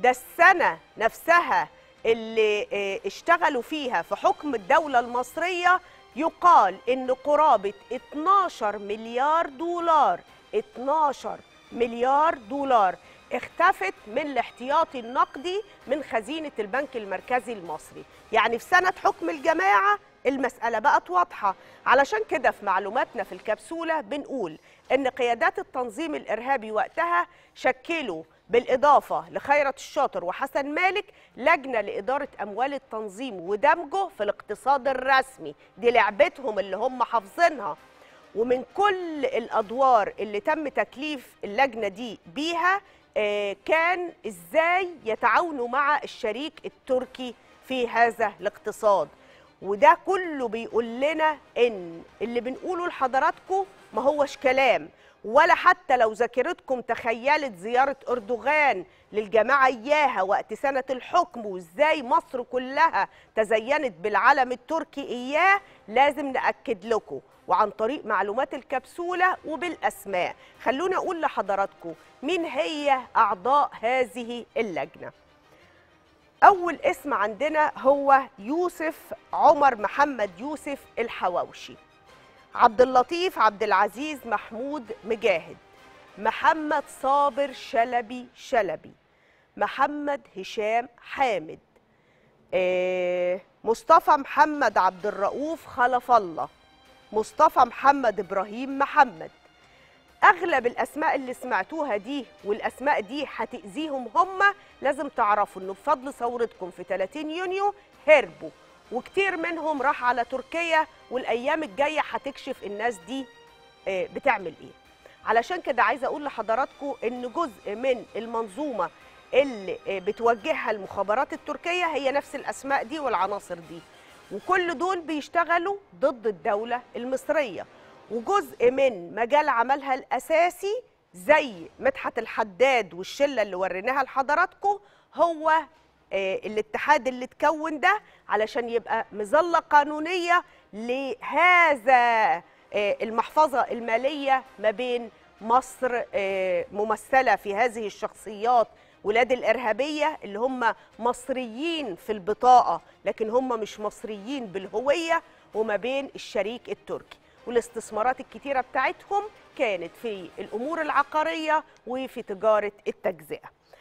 ده السنة نفسها اللي اشتغلوا فيها في حكم الدولة المصرية يقال إن قرابة 12 مليار دولار 12 مليار دولار اختفت من الاحتياطي النقدي من خزينة البنك المركزي المصري. يعني في سنة حكم الجماعة المسألة بقت واضحة. علشان كده في معلوماتنا في الكبسولة بنقول إن قيادات التنظيم الإرهابي وقتها شكلوا بالإضافة لخيرت الشاطر وحسن مالك لجنة لإدارة أموال التنظيم ودمجه في الاقتصاد الرسمي. دي لعبتهم اللي هم حافظينها. ومن كل الأدوار اللي تم تكليف اللجنة دي بيها كان إزاي يتعاونوا مع الشريك التركي في هذا الاقتصاد. وده كله بيقول لنا إن اللي بنقوله لحضراتكم ما هوش كلام، ولا حتى لو ذاكرتكم تخيلت زيارة أردوغان للجماعة إياها وقت سنة الحكم وإزاي مصر كلها تزينت بالعلم التركي إياه. لازم نأكد لكم وعن طريق معلومات الكبسولة وبالأسماء. خلونا أقول لحضراتكم مين هي أعضاء هذه اللجنة. أول اسم عندنا هو يوسف عمر محمد يوسف الحواوشي، عبد اللطيف عبد العزيز محمود مجاهد، محمد صابر شلبي، محمد هشام حامد، مصطفى محمد عبد الرؤوف خلف الله، مصطفى محمد ابراهيم محمد. اغلب الاسماء اللي سمعتوها دي والاسماء دي هتأذيهم هم. لازم تعرفوا انه بفضل ثورتكم في 30 يونيو هربوا وكتير منهم راح على تركيا، والايام الجايه هتكشف الناس دي بتعمل ايه. علشان كده عايزه اقول لحضراتكم ان جزء من المنظومه اللي بتوجهها المخابرات التركيه هي نفس الاسماء دي والعناصر دي، وكل دول بيشتغلوا ضد الدوله المصريه. وجزء من مجال عملها الاساسي زي مدحت الحداد والشله اللي وريناها لحضراتكم هو الاتحاد اللي اتكون ده علشان يبقى مظله قانونيه لهذا المحفظه الماليه ما بين مصر ممثله في هذه الشخصيات ولاد الارهابيه اللي هم مصريين في البطاقه لكن هم مش مصريين بالهويه، وما بين الشريك التركي. والاستثمارات الكتيره بتاعتهم كانت في الامور العقاريه وفي تجاره التجزئه.